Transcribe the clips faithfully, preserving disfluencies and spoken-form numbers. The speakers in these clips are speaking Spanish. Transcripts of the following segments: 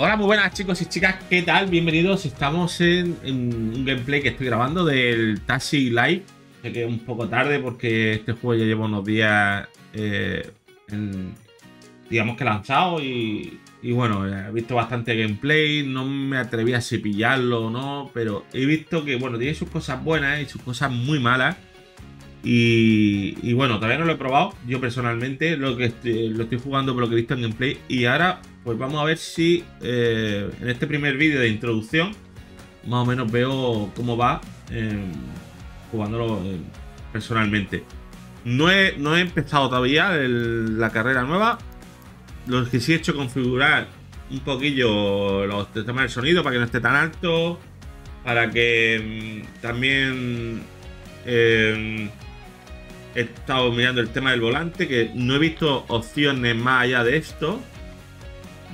Hola, muy buenas chicos y chicas, ¿qué tal? Bienvenidos, estamos en, en un gameplay que estoy grabando del Taxi Life. Sé que es un poco tarde porque este juego ya lleva unos días, eh, en, digamos que lanzado y, y bueno, he visto bastante gameplay, no me atreví a cepillarlo o no, pero he visto que, bueno, tiene sus cosas buenas y sus cosas muy malas. Y, y bueno, todavía no lo he probado, yo personalmente lo que estoy, lo estoy jugando por lo que he visto en gameplay. Y ahora pues vamos a ver si eh, en este primer vídeo de introducción más o menos veo cómo va eh, jugándolo eh, personalmente. No he, no he empezado todavía el, la carrera nueva. Lo que sí he hecho configurar un poquillo los temas del sonido para que no esté tan alto, para que también... Eh, He estado mirando el tema del volante, que no he visto opciones más allá de esto.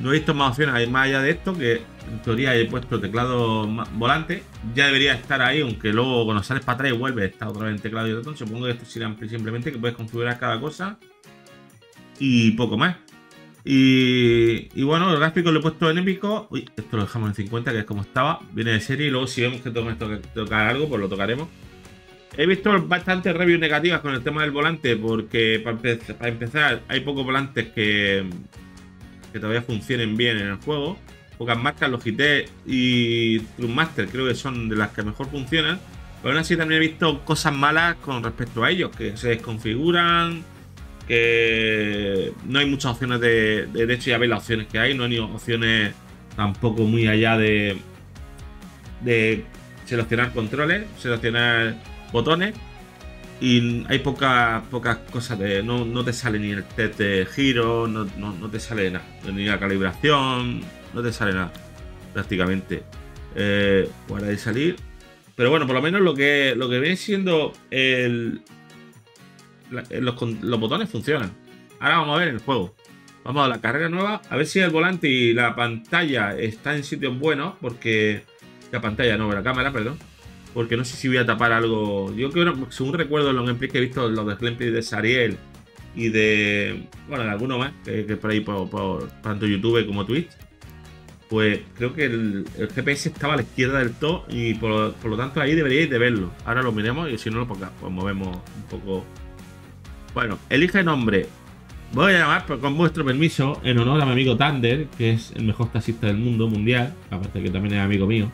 No he visto más opciones más allá de esto, que en teoría he puesto teclado volante. Ya debería estar ahí, aunque luego cuando sales para atrás y vuelves está otra vez en teclado y ratón. Supongo que esto será simplemente que puedes configurar cada cosa y poco más. Y, y bueno, el gráfico lo he puesto en épico. Uy, esto lo dejamos en cincuenta, que es como estaba. Viene de serie y luego si vemos que tenemos que tocar algo, pues lo tocaremos. He visto bastantes reviews negativas con el tema del volante, porque para, empe para empezar hay pocos volantes que, que todavía funcionen bien en el juego. Pocas marcas, Logitech y Thrustmaster creo que son de las que mejor funcionan. Pero aún así también he visto cosas malas con respecto a ellos, que se desconfiguran, que no hay muchas opciones de... De, de hecho ya veis las opciones que hay, no hay ni opciones tampoco muy allá de, de seleccionar controles, seleccionar... botones, y hay pocas pocas cosas de no, no te sale ni el test de giro, no, no, no te sale nada, ni la calibración, no te sale nada prácticamente eh, para de salir. Pero bueno, por lo menos lo que lo que viene siendo el la, los, los botones funcionan. Ahora vamos a ver el juego, vamos a la carrera nueva, a ver si el volante y la pantalla están en sitios buenos, porque la pantalla no, la cámara, perdón. Porque no sé si voy a tapar algo. Yo creo, según recuerdo los gameplays que he visto, los de gameplays de Sariel y de... bueno, de alguno más, que, que por ahí por, por tanto YouTube como Twitch, pues creo que el, el G P S estaba a la izquierda del todo y por, por lo tanto ahí deberíais de verlo. Ahora lo miremos y si no lo pongamos, pues movemos un poco. Bueno, elige nombre. Voy a llamar con vuestro permiso en honor a mi amigo Tander, que es el mejor taxista del mundo mundial, aparte que también es amigo mío.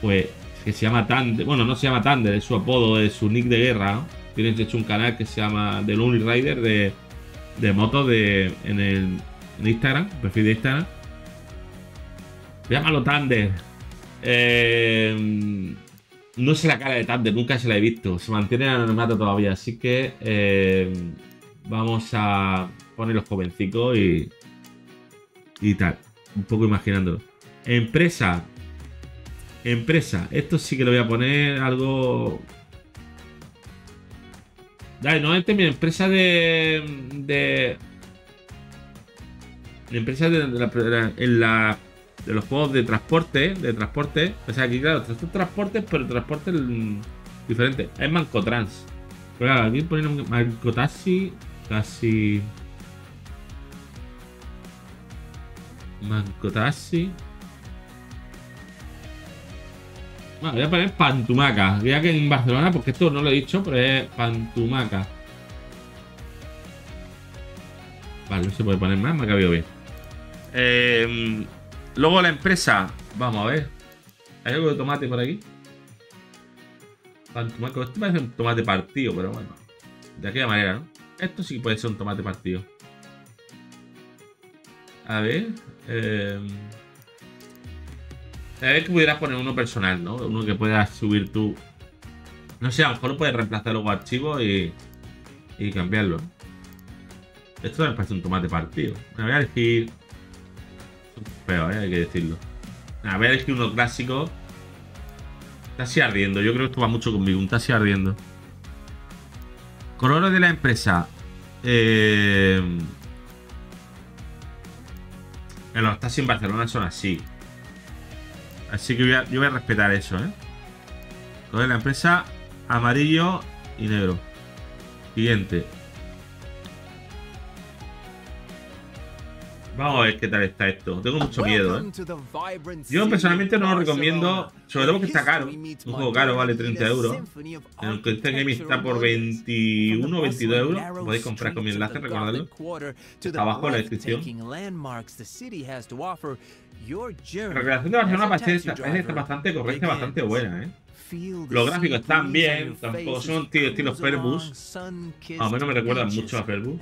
Pues... que se llama Tander, bueno, no se llama Tander, es su apodo, es su nick de guerra, ¿no? Tiene de hecho un canal que se llama The Unilrider de, de motos de, en el en Instagram, perfil de Instagram. Llámalo Tander. Eh, no sé la cara de Tander, nunca se la he visto, se mantiene en anonimato todavía, así que eh, vamos a poner los jovencicos y, y tal, un poco imaginándolo. Empresa. Empresa, esto sí que lo voy a poner algo. Dale, no, este es mi empresa de. de. Mi empresa de, de, la, en la, de los juegos de transporte. De transporte. O sea, aquí, claro, estos transportes, pero transporte diferente. Es Mancotrans. Pero claro, aquí ponen un Mancotaxi. Casi. Mancotaxi. Bueno, voy a poner Pantumaca. Ya que en Barcelona, porque esto no lo he dicho, pero es Pantumaca. Vale, no se puede poner más, me ha cabido bien. Eh, luego la empresa. Vamos a ver. ¿Hay algo de tomate por aquí? Pantumaca. Esto parece un tomate partido, pero bueno. De aquella manera, ¿no? Esto sí puede ser un tomate partido. A ver. Eh... A ver, que pudieras poner uno personal, ¿no? Uno que puedas subir tú. No sé, a lo mejor puedes reemplazar los archivos y, y cambiarlo. Esto me parece un tomate partido. Me voy a elegir... Pero, ¿eh? Hay que decirlo. Me voy a elegir uno clásico. Taxi ardiendo. Yo creo que esto va mucho conmigo. Un taxi ardiendo. Colores de la empresa. Eh... En los taxis en Barcelona son así. Así que voy a, yo voy a respetar eso, ¿eh? Lo de la empresa, amarillo y negro. Siguiente. Vamos a ver qué tal está esto. Tengo mucho miedo, ¿eh? Yo personalmente no lo recomiendo, sobre todo porque está caro. Un juego caro, vale treinta euros. El que este game está por veintiuno o veintidós euros. Lo podéis comprar con mi enlace, recordadlo. Está abajo en la descripción. La recreación de Barcelona parece estar bastante correcta, bastante buena, ¿eh? Los gráficos están bien, tampoco son estilo Fairbus. A menos me recuerdan mucho a Fairbus.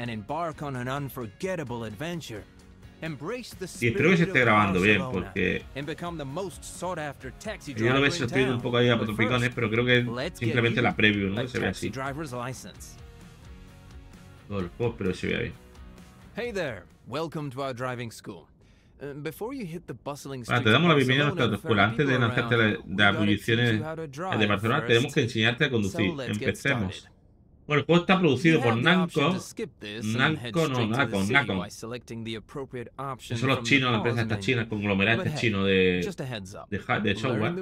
Y espero que se esté grabando bien, porque yo lo veo si estoy un poco ahí a potropicones, pero creo que simplemente la preview, ¿no? Que se ve así. No el post, pero se ve bien. Hey there, welcome to our driving school. Bueno, te damos la bienvenida a nuestra autoescuela. Antes de lanzarte las la aboliciones de Barcelona, tenemos que enseñarte a conducir. Empecemos. Bueno, el juego está producido por Namco. Namco no, nada con Namco. Son los chinos, la empresa está china, el conglomerado este chino de, de, de software. De software,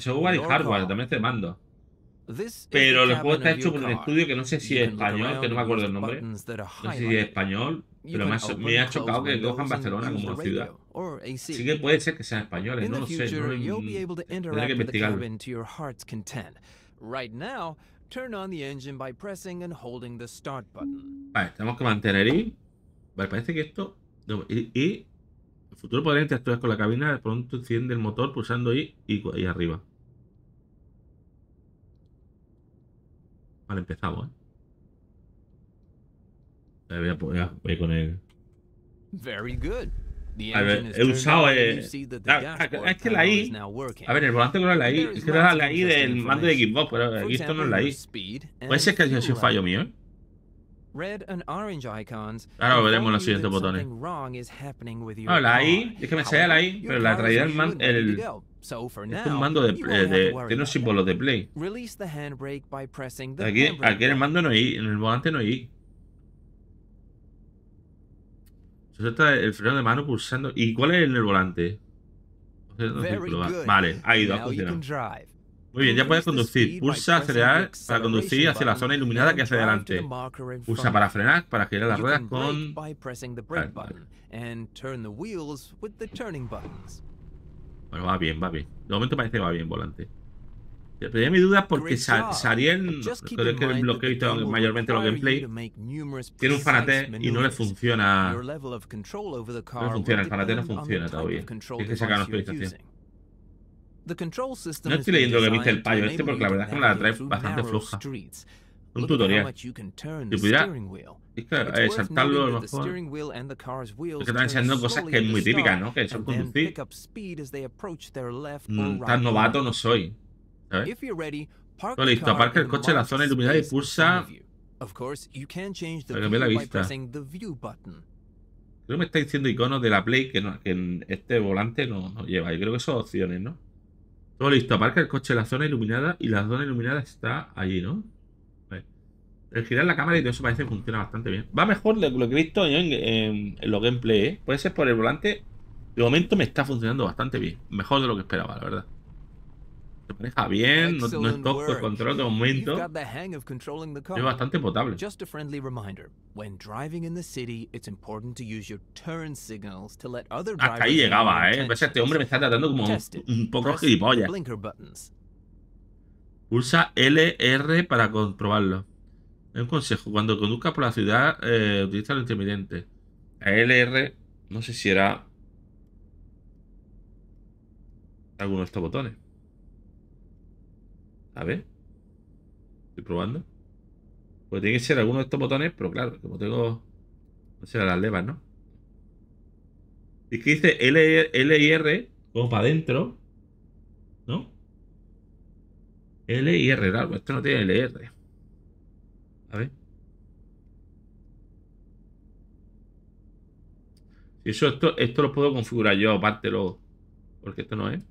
software y hardware, también te mando. Pero el juego está hecho por un estudio que no sé si es español, que no me acuerdo el nombre. No sé si es español, pero me ha, me ha chocado que cojan Barcelona como ciudad. Sí que puede ser que sean españoles, no lo sé. No, tendré que investigarlo. Vale, tenemos que mantener y... Vale, parece que esto... Y, y en el futuro podrás interactuar con la cabina, de pronto enciende el motor pulsando y y ahí arriba. Vale, empezamos, ¿eh? Voy a, voy a, voy a con él. A ver, he usado... Eh, la, es que la I... A ver, el volante con la I... Es que era la I del mando de Xbox, pero aquí esto no es la I. Puede ser que haya sido un fallo mío, ¿eh? Ahora veremos los siguientes botones. No, la I... Es que me salía la I, pero la traía el mando... El, es un mando de, de, de... Tiene unos símbolos de play. Aquí, aquí en el mando no hay I, en el volante no hay I. Suelta el freno de mano pulsando. ¿Y cuál es el, el volante? No sé, vale, ha ido, ha funcionado. Muy bien, ya puedes conducir. Pulsa acelerar para conducir hacia la zona iluminada que hace delante. Pulsa para frenar, para girar las ruedas con... Vale, vale. Bueno, va bien, va bien. De momento parece que va bien volante. Pero ya mi duda es porque Sariel, creo que lo que he visto mayormente los gameplay, tiene un fanaté y no le funciona. No le funciona, el fanaté no funciona todavía. Tienes que sacar una actualización. No estoy leyendo lo que viste el payo este porque la verdad es que me la trae bastante floja. Un tutorial. Si pudiera es que, eh, saltarlo a lo mejor. Es que están enseñando cosas que es muy típicas, ¿no? Que son conducir. Mm, tan novato no soy. ¿Sabes? Todo listo, aparca el coche en la zona iluminada y pulsa para cambiar la vista. Creo que me está diciendo iconos de la Play que, no, que en este volante no, no lleva. Yo creo que son opciones, ¿no? Todo listo, aparca el coche en la zona iluminada y la zona iluminada está allí, ¿no? El girar la cámara y todo eso parece que funciona bastante bien. Va mejor de lo que he visto yo en, en, en los gameplay, ¿eh? Puede ser por el volante. De momento me está funcionando bastante bien. Mejor de lo que esperaba, la verdad. Se maneja bien, no, no es tosco el control de momento. Es bastante potable. Hasta ahí llegaba, ¿eh? Pues este hombre me está tratando como un, un poco gilipollas. Pulsa L R para comprobarlo. Un consejo, cuando conduzcas por la ciudad, eh, utiliza los intermitentes. La L R, no sé si era alguno de estos botones. A ver, estoy probando. Pues tiene que ser alguno de estos botones, pero claro, como tengo... No sé, las levas, ¿no? Es que dice L R, como para adentro, ¿no? L R, claro, esto no tiene L R. A ver. Si eso, esto, esto lo puedo configurar yo aparte luego. Porque esto no es.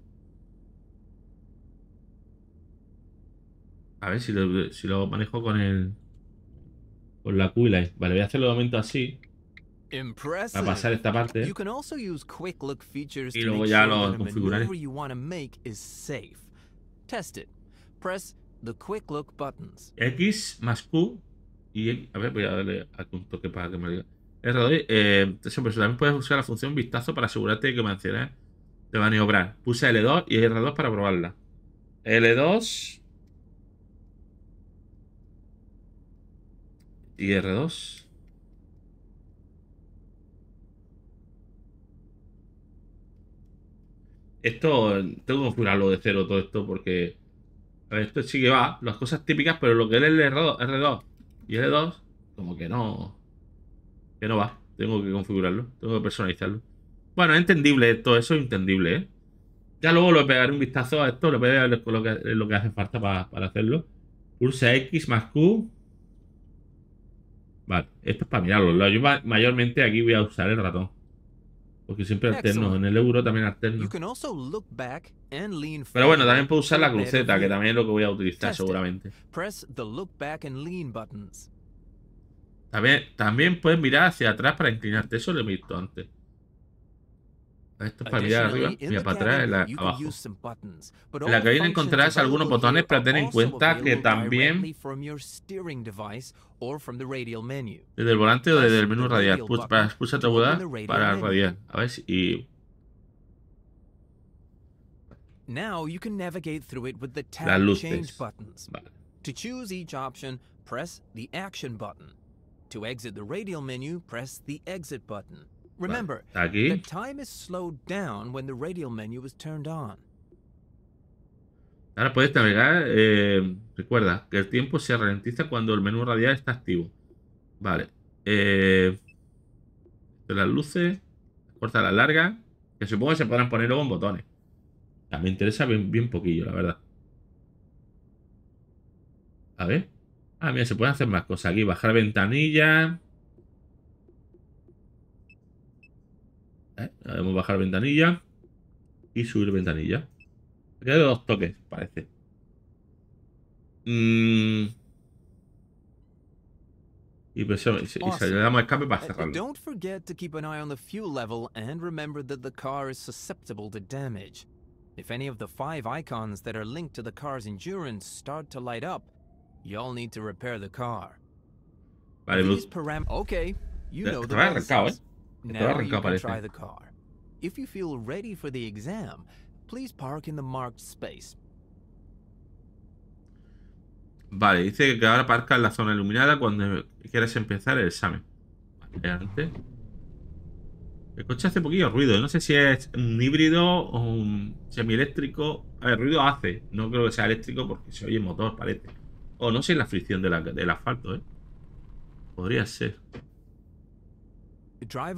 A ver si lo, si lo manejo con el... Con la Q y la E. Vale, voy a hacerlo de momento así. Para pasar esta parte. Y luego ya lo configuraré. X más Q. Y a ver, voy a darle aquí un toque para que me diga. R dos, eh, pero también puedes usar la función vistazo para asegurarte que menciones de maniobrar. Puse L dos y R dos para probarla. L dos y R dos. Esto, tengo que configurarlo de cero todo esto porque... A ver, esto sí que va, las cosas típicas, pero lo que es el R dos y L dos, como que no... Que no va, tengo que configurarlo, tengo que personalizarlo. Bueno, es entendible todo eso, es entendible, ¿eh? Ya luego le pegaré un vistazo a esto, le voy a ver lo que, lo que hace falta para, para hacerlo. Pulsa X más Q. Vale, esto es para mirarlo. Yo mayormente aquí voy a usar el ratón. Porque siempre alterno, en el euro también alterno. Pero bueno, también puedo usar la cruceta, que también es lo que voy a utilizar seguramente. También, también puedes mirar hacia atrás para inclinarte, eso lo he visto antes. Esto es para mirar arriba, mira para atrás y la, abajo. En la cabina encontrarás algunos botones, pero ten en cuenta que también desde el volante o desde el menú radial. Pulsa tabular para radial. A ver si... Y... Las luces. Vale. Remember, aquí. The time is slowed down when the radial menu was turned on. Ahora puedes navegar. Eh, recuerda que el tiempo se ralentiza cuando el menú radial está activo. Vale. Eh, de las luces, corta la larga. Que supongo que se podrán poner luego en botones. Ah, me interesa bien, bien poquillo, la verdad. A ver. Ah, mira, se pueden hacer más cosas aquí. Bajar ventanilla. ¿Eh? Podemos bajar ventanilla y subir ventanilla. Aquí hay dos toques, parece. Mm. Y, pues, y, y le damos escape para cerrarlo. Don't forget to keep an eye on the fuel level and remember that the car is susceptible to damage. If any of the five icons that are linked to the car's endurance start to light up, you'll need to repair the car. Vale, pues. Okay, you know the process. Now you can try the car. If you feel ready for the exam, please park in the marked space. Vale, dice que ahora aparca en la zona iluminada cuando quieras empezar el examen. Vale, el coche hace poquillo ruido. No sé si es un híbrido o un semieléctrico. A ver, ruido hace. No creo que sea eléctrico porque se oye motor, parece. O no sé la fricción de la, del asfalto, ¿eh? Podría ser. Conduce a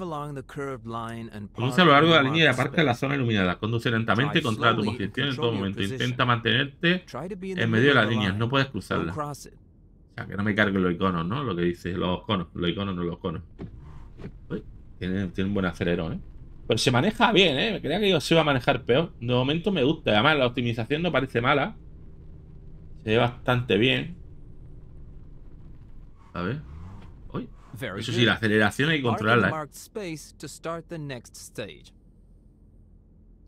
lo largo de la línea y aparca en la zona iluminada. Conduce lentamente contra tu posición en todo momento. Intenta mantenerte en medio de las líneas. No puedes cruzarla. O sea, que no me carguen los iconos, ¿no? Lo que dice, los conos. Los iconos, no los conos. Uy, tiene, tiene un buen acelerón, ¿eh? Pero se maneja bien, ¿eh? Me creía que yo se iba a manejar peor. De momento me gusta. Además, la optimización no parece mala. Se ve bastante bien. A ver. Eso sí, la aceleración hay que controlarla, ¿eh?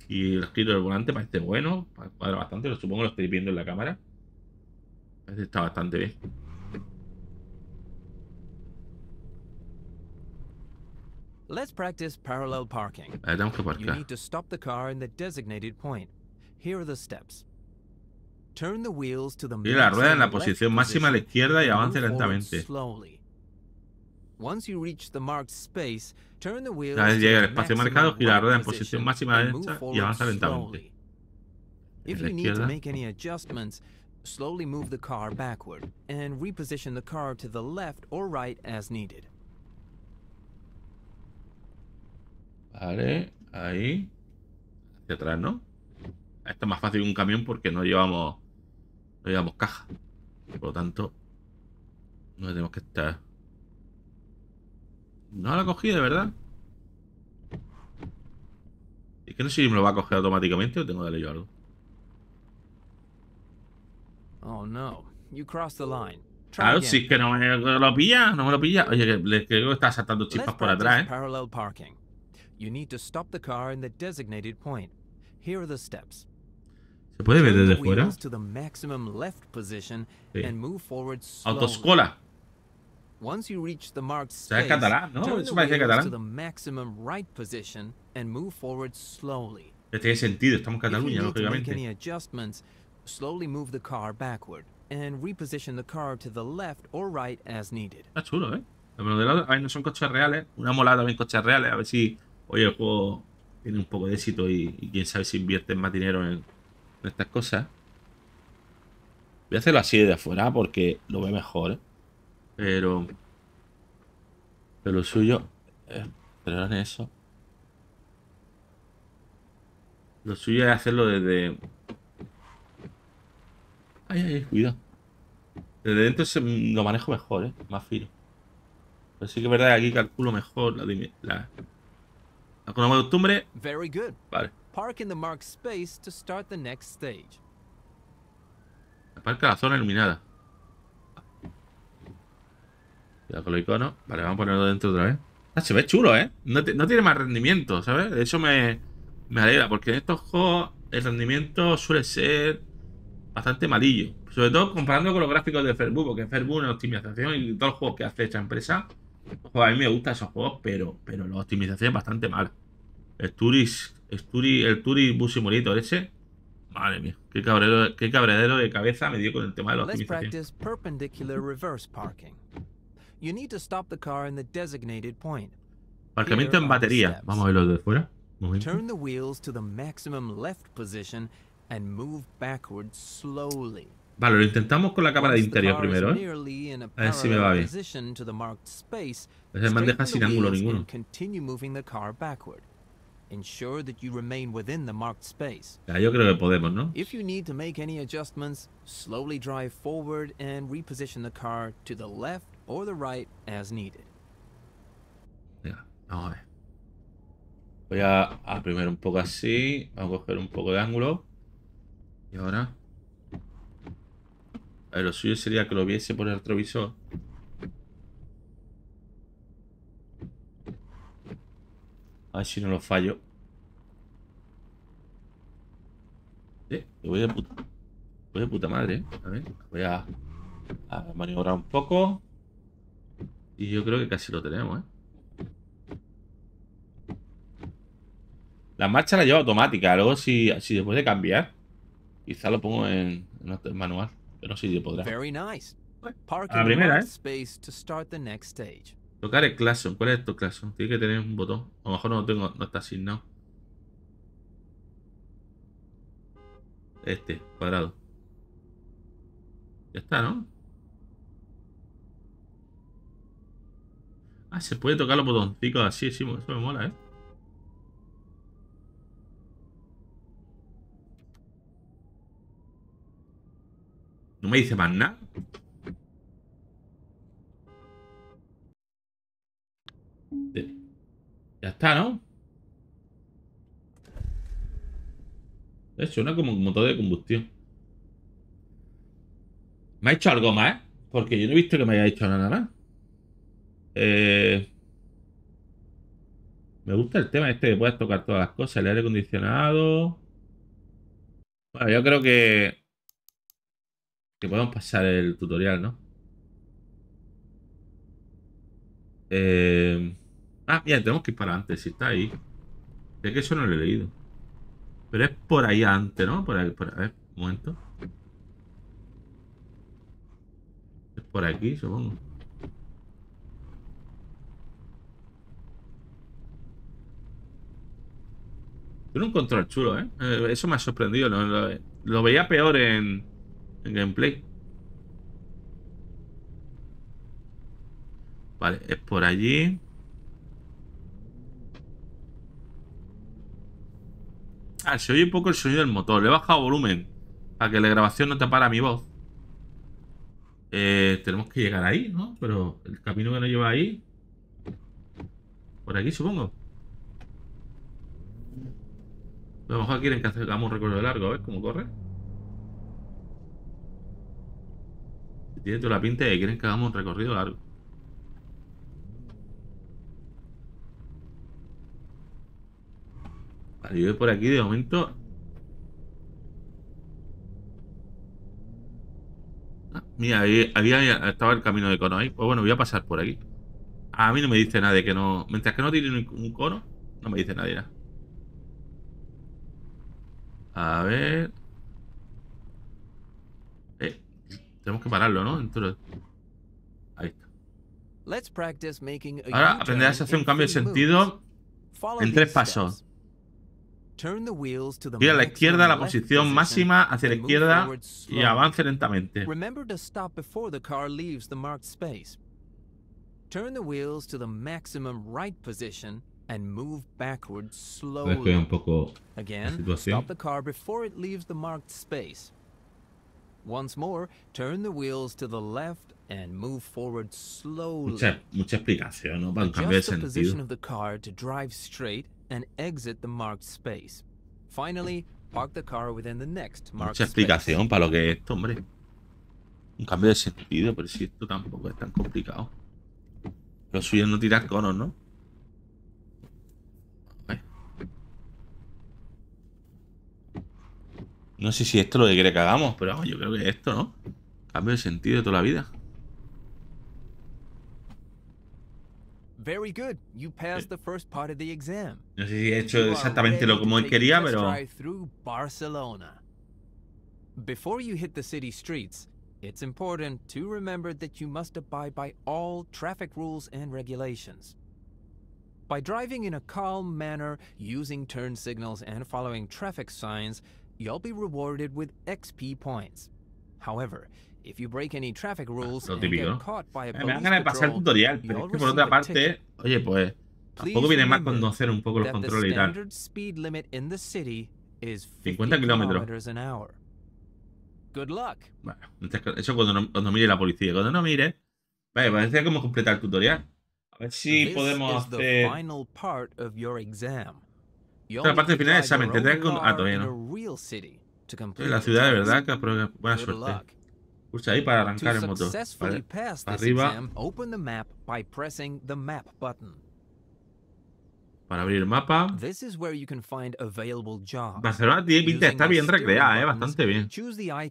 Y el giro del volante parece bueno. Cuadra bastante, lo supongo, lo estoy viendo en la cámara. Parece que está bastante bien. Let's practice parallel parking. Ahí tenemos que aparcar. You need to stop the car in the designated point. Here are the steps. Turn the wheels to the y la rueda en la posición máxima a la izquierda y avance lentamente. Once you reach the marked space, turn the wheel. Una vez llega al espacio marcado, gira la rueda en posición máxima a la derecha y avanza lentamente. If you need to make any adjustments, slowly move the car backward and reposition the car to the left or right as needed. Vale, ahí. Hacia atrás, ¿no? Esto es más fácil que un camión porque no llevamos, no llevamos caja. Por lo tanto, no tenemos que estar. No la cogí, de verdad. Es que no sé si me lo va a coger automáticamente o tengo que darle yo algo. Oh no, you crossed the line. Claro, si es que no me lo pilla, no me lo pilla. Oye, que le creo que está saltando chispas por atrás, ¿eh? ¿Se puede ver desde fuera? Autoscola. Once you reach the marked space, turn the maximum right position and move forward slowly. If you need to make any adjustments, slowly move the car backward and reposition the car to the left or right as needed. Está chulo, ¿eh? Ahí no son coches reales. Una molada también coches reales. A ver si, oye, el juego tiene un poco de éxito y, y quién sabe si invierten más dinero en, en estas cosas. Voy a hacerlo así de afuera porque lo ve mejor, ¿eh? Pero... Pero lo suyo... Eh, pero en eso... Lo suyo es hacerlo desde... Ay, ay, cuidado. Desde dentro se, lo manejo mejor, ¿eh? Más fino. Pero sí que es verdad que aquí calculo mejor la... la, la con la costumbre... Vale. Aparca la zona iluminada. Cuidado con los iconos. Vale, vamos a ponerlo dentro otra vez. Ah, se ve chulo, ¿eh? No, te, no tiene más rendimiento, ¿sabes? De eso me... Me alegra, porque en estos juegos el rendimiento suele ser bastante malillo. Sobre todo comparando con los gráficos de Fairbus, porque Fairbus es optimización y todos los juegos que hace esta empresa. Ojo, a mí me gustan esos juegos, pero, pero la optimización es bastante mala. El Tourist, el Tourist, el Tourist Bus Simulator ese. Madre mía, qué cabredero, qué cabredero de cabeza me dio con el tema de la optimización. Aparcamiento en batería. Vamos a ver los de fuera. Turn the wheels to the maximum left position and move backwards slowly. Vale, lo intentamos con la cámara de interior primero, ¿eh? A ver si me va bien. Pues me deja sin ángulo ninguno. Ya, yo creo que podemos, ¿no? If you need to make any adjustments, slowly drive forward and reposition the car to the left or the right as needed. Venga, vamos a ver. Voy a, a primero un poco así, a coger un poco de ángulo. Y ahora... A ver, lo suyo sería que lo viese por el retrovisor. A ver si no lo fallo. Sí, voy de puta, voy de puta madre, ¿eh? A ver, voy a, a maniobrar un poco. Y yo creo que casi lo tenemos, ¿eh? La marcha la llevo automática, luego si, si se puede cambiar, quizá lo pongo en, en manual, pero no sé si podrá. A la primera, ¿eh? Tocar el claxon, ¿cuál es el claxon? Tiene que tener un botón, a lo mejor no lo tengo, no está asignado. Este, cuadrado. Ya está, ¿no? Ah, se puede tocar los botoncitos así, sí, eso me mola, ¿eh? No me dice más nada. Ya está, ¿no? De hecho, suena como un motor de combustión. Me ha hecho algo más, ¿eh? Porque yo no he visto que me haya hecho nada más. Eh... Me gusta el tema este que puedas tocar todas las cosas. El aire acondicionado. Bueno, yo creo que... Que podemos pasar el tutorial, ¿no? Eh... Ah, mira, tenemos que ir para antes, si está ahí. De que eso no lo he leído. Pero es por ahí antes, ¿no? Por ahí, por ahí. A ver, un momento. Es por aquí, supongo. Tiene un control chulo, ¿eh? eh eso me ha sorprendido. Lo, lo, lo veía peor en... En gameplay. Vale, es por allí. Ah, se oye un poco el sonido del motor. Le he bajado volumen para que la grabación no tapara mi voz. Eh, tenemos que llegar ahí, ¿no? Pero el camino que nos lleva ahí. Por aquí, supongo. A lo mejor quieren que hagamos un recorrido largo. A ver cómo corre. Tiene toda la pinta de que quieren que hagamos un recorrido largo. Vale, yo voy por aquí de momento. Ah, Mira, ahí, había, estaba el camino de cono ahí. Pues bueno, voy a pasar por aquí. A mí no me dice nadie que no... Mientras que no tiene un, un cono, no me dice nadie nada. A ver... Eh, tenemos que pararlo, ¿no? Entonces... Ahí está. Ahora aprenderás a hacer un cambio de sentido en tres pasos. Gira a la izquierda, la posición máxima hacia la izquierda y avance lentamente. Voy a un poco la situación. Mucha, mucha explicación, ¿no? Para un cambio de sentido. And exit the marked space. Finally, park the car within the next marked space. Mucha explicación para lo que es esto, hombre. Un cambio de sentido, pero si esto tampoco es tan complicado. Lo suyo es no tirar conos, ¿no? Okay. No sé si esto es lo que quiere que hagamos, pero vamos, yo creo que es esto, ¿no? Cambio de sentido de toda la vida. Very good. You passed the first part of the exam. No sé si he hecho exactamente lo como él quería, pero before you hit the city streets, it's important to remember that you must abide by all traffic rules and regulations. By driving in a calm manner, using turn signals and following traffic signs, you'll be rewarded with X P points. However, if you break any traffic rules and get caught by a police patrol, me dan ganas de pasar el tutorial, pero es que por otra parte, oye, pues tampoco viene más conocer un poco los controles y tal. cincuenta kilómetros. Bueno, eso cuando, no, cuando mire la policía. Cuando no mire, vale, parece como completar el tutorial. A ver si podemos hacer... Otra parte final del examen. Tendré que... Ah, todavía no. La ciudad de verdad, que buena suerte. Pulsa ahí para arrancar el motor. Vale. Arriba. Para abrir el mapa. Barcelona tiene pinta de estar bien recreada, ¿eh? Bastante bien.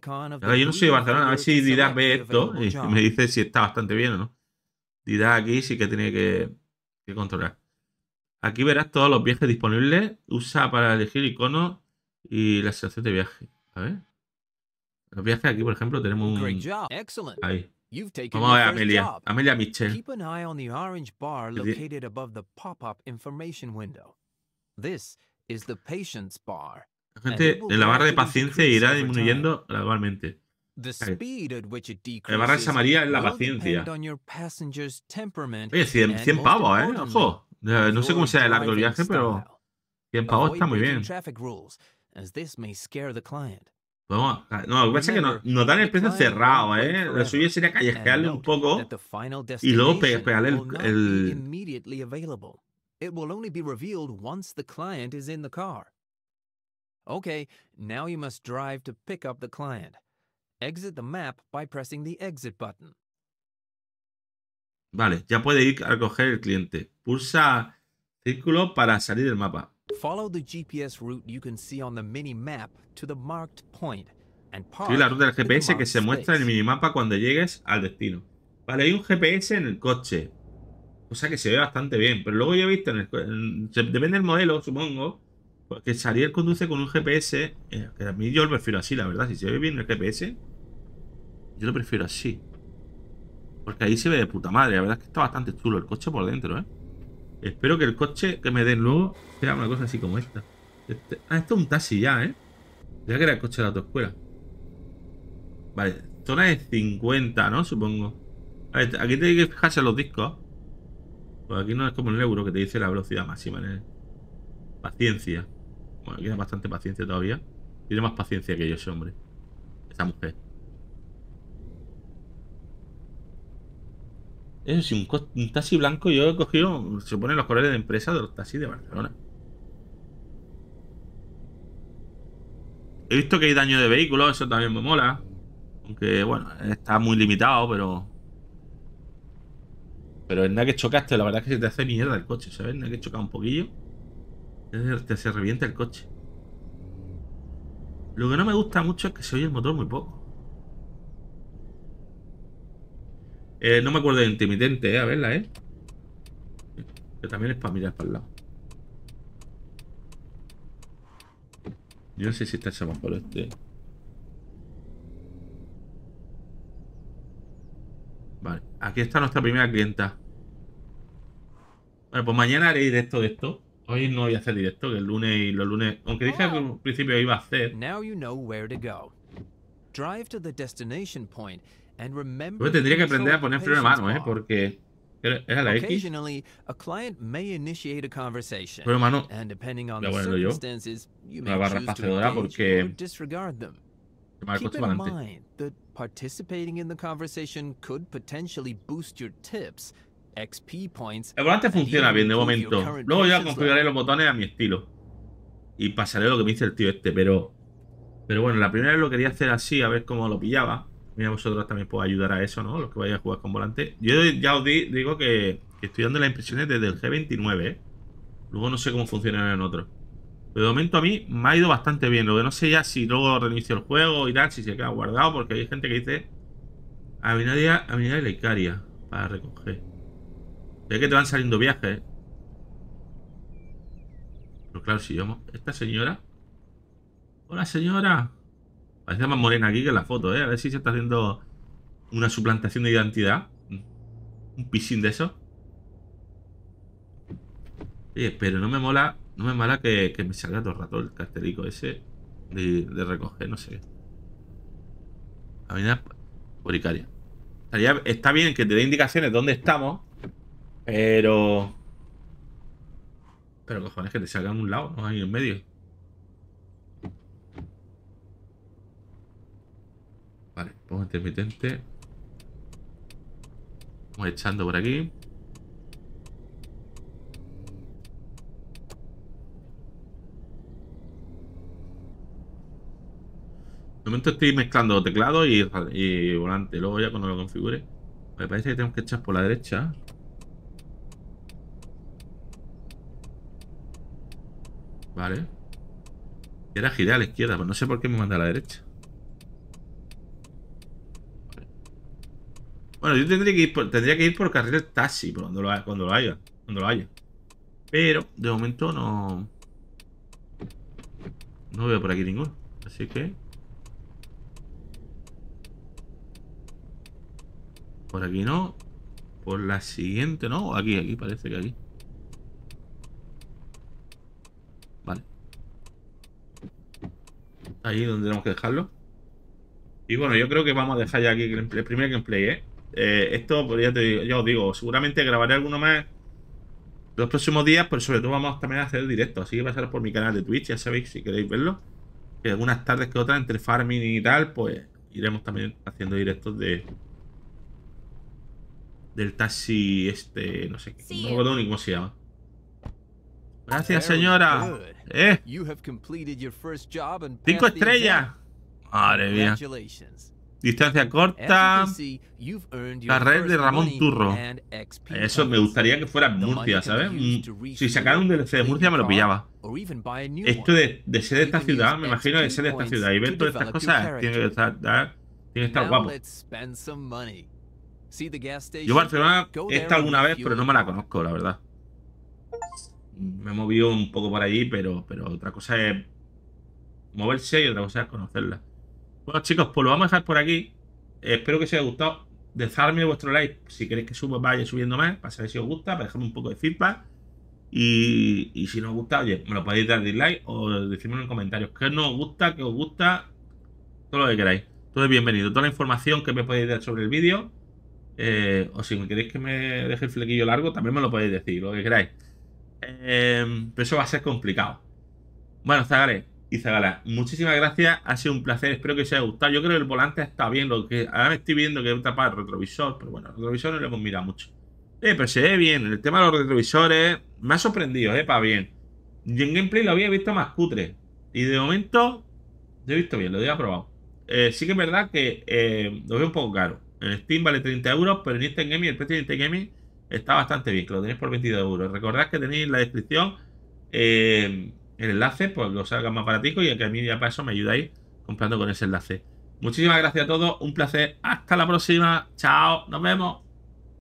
Ahora, yo no soy de Barcelona, a ver si Didac ve esto y me dice si está bastante bien o no. Didac aquí sí que tiene que, que controlar. Aquí verás todos los viajes disponibles. Usa para elegir iconos y la selección de viaje. A ver. Los viajes aquí, por ejemplo, tenemos un... Ahí. Vamos a ver a Amelia. Amelia Mitchell. La gente en la barra de paciencia irá disminuyendo gradualmente. La barra de Samaria es la paciencia. Oye, cien pavos, ¿eh? Ojo. No sé cómo sea el largo viaje, pero cien pavos está muy bien. No, no, lo que pasa es que nos no dan el precio cerrado, ¿eh? Lo suyo sería callejearle un poco y luego pegarle el, el... Vale, ya puede ir a coger el cliente. Pulsa círculo para salir del mapa. Sigue la ruta del G P S que se muestra en el minimapa cuando llegues al destino. Vale, hay un G P S en el coche, o sea que se ve bastante bien. Pero luego yo he visto, en el, en, depende del modelo, supongo, porque Sariel conduce con un G P S, eh, que a mí yo lo prefiero así, la verdad. Si se ve bien el G P S, yo lo prefiero así, porque ahí se ve de puta madre. La verdad es que está bastante chulo el coche por dentro, ¿eh? Espero que el coche que me den luego sea una cosa así como esta. Este, ah, esto es un taxi ya, ¿eh? Ya que era el coche de la autoescuela. Vale, zona de cincuenta, ¿no? Supongo. A ver, aquí te hay que fijarse en los discos. Pues aquí no es como en el euro que te dice la velocidad máxima. En el... Paciencia. Bueno, aquí da bastante paciencia todavía. Tiene más paciencia que yo ese hombre. Esa mujer. Eso sí, un, un taxi blanco yo he cogido, se ponen los colores de empresa de los taxis de Barcelona. He visto que hay daño de vehículos, eso también me mola. Aunque bueno, está muy limitado, pero... Pero es nada que chocaste, la verdad es que se te hace mierda el coche, ¿sabes? Nada que choca un poquillo. Te se revienta el coche. Lo que no me gusta mucho es que se oye el motor muy poco. Eh, no me acuerdo de intermitente, eh, a verla, eh. Que también es para mirar para el lado. Yo no sé si está el semáforo este. Vale, aquí está nuestra primera clienta. Bueno, pues mañana haré directo de esto. Hoy no voy a hacer directo, que el lunes y los lunes... Aunque dije que al principio iba a hacer... Yo tendría que aprender a poner freno de mano, ¿eh? Porque... ¿Era la X? Pero, mano, la bueno yo. Una barra espaciadora porque... Keep in mind that participating in the conversation could potentially boost your tips, X P points. El volante funciona bien de momento. Luego ya configuraré los botones a mi estilo y pasaré lo que me dice el tío este, pero pero bueno, la primera vez lo quería hacer así a ver cómo lo pillaba. Mira, vosotros también podéis ayudar a eso, ¿no? Los que vayáis a jugar con volante. Yo ya os di, digo que, que estoy dando las impresiones desde el G veintinueve, ¿eh? Luego no sé cómo funcionará en otro. Pero de momento a mí me ha ido bastante bien. Lo que no sé ya si luego reinicio el juego y tal, si se queda guardado, porque hay gente que dice Aminaria, Aminaria y Icaria para recoger. De que te van saliendo viajes. Pero claro, si yo... Esta señora... Hola, señora. Parece más morena aquí que en la foto, ¿eh? A ver si se está haciendo una suplantación de identidad. Un piscín de eso. Oye, pero no me mola... No me mala que, que me salga todo el rato el cartelico ese de, de recoger, no sé. A mí nada, por Icaria. Estaría, está bien que te dé indicaciones de dónde estamos, pero... Pero cojones que te salgan un lado, no hay en medio. Vale, pongo intermitente. Vamos echando por aquí. De momento estoy mezclando teclado y, y volante. Luego ya cuando lo configure. Me parece que tenemos que echar por la derecha. Vale. Era girar a la izquierda, pues no sé por qué me manda a la derecha. Vale. Bueno, yo tendría que ir por, tendría que ir por carril taxi por cuando, lo, cuando lo haya. Cuando lo haya. Pero de momento no. No veo por aquí ninguno. Así que. Por aquí no. Por la siguiente no. Aquí, aquí, parece que aquí. Vale. Ahí es donde tenemos que dejarlo. Y bueno, yo creo que vamos a dejar ya aquí el primer gameplay, ¿eh? eh esto, pues ya, te, ya os digo, seguramente grabaré alguno más los próximos días, pero sobre todo vamos también a hacer el directo. Así que pasaros por mi canal de Twitch, ya sabéis si queréis verlo. Que algunas tardes que otras, entre farming y tal, pues iremos también haciendo directos de... Del taxi este, no sé, no me acuerdo ni cómo se llama. Gracias, señora. Eh. Cinco estrellas. Madre mía. Distancia corta. Carrera de Ramón Turro. Eso me gustaría que fuera en Murcia, ¿sabes? Si sacara un D L C de Murcia me lo pillaba. Esto de, de ser de esta ciudad, me imagino de ser de esta ciudad. Y ver todas estas cosas tiene que estar, tiene que estar guapo. Yo Barcelona he estado alguna vez, pero no me la conozco, la verdad. Me he movido un poco por allí, pero, pero otra cosa es moverse y otra cosa es conocerla. Bueno, chicos, pues lo vamos a dejar por aquí. Espero que os haya gustado. Dejadme vuestro like si queréis que suba, vaya subiendo más, para saber si os gusta, para dejarme un poco de feedback. Y, y si no os gusta, oye, me lo podéis dar dislike o decirme en los comentarios qué no os gusta, qué os gusta, todo lo que queráis. Todo es bienvenido. Toda la información que me podéis dar sobre el vídeo. Eh, o si me queréis que me deje el flequillo largo, también me lo podéis decir, lo que queráis. Eh, pero eso va a ser complicado. Bueno, zagales y zagalas, muchísimas gracias, ha sido un placer, espero que os haya gustado. Yo creo que el volante está bien, lo que ahora me estoy viendo que tapa el retrovisor, pero bueno, el retrovisor no lo hemos mirado mucho. Eh, pero se ve bien, el tema de los retrovisores me ha sorprendido, eh, para bien. Yo en gameplay lo había visto más cutre. Y de momento, lo he visto bien, lo había probado. Eh, sí que es verdad que eh, lo veo un poco caro. En Steam vale treinta euros, pero en Instant Gaming, el precio de Instant Gaming está bastante bien, que lo tenéis por veintidós euros. Recordad que tenéis en la descripción eh, el enlace, pues lo salgan más baratico y que a mí ya para eso me ayudáis comprando con ese enlace. Muchísimas gracias a todos, un placer, hasta la próxima, chao, nos vemos.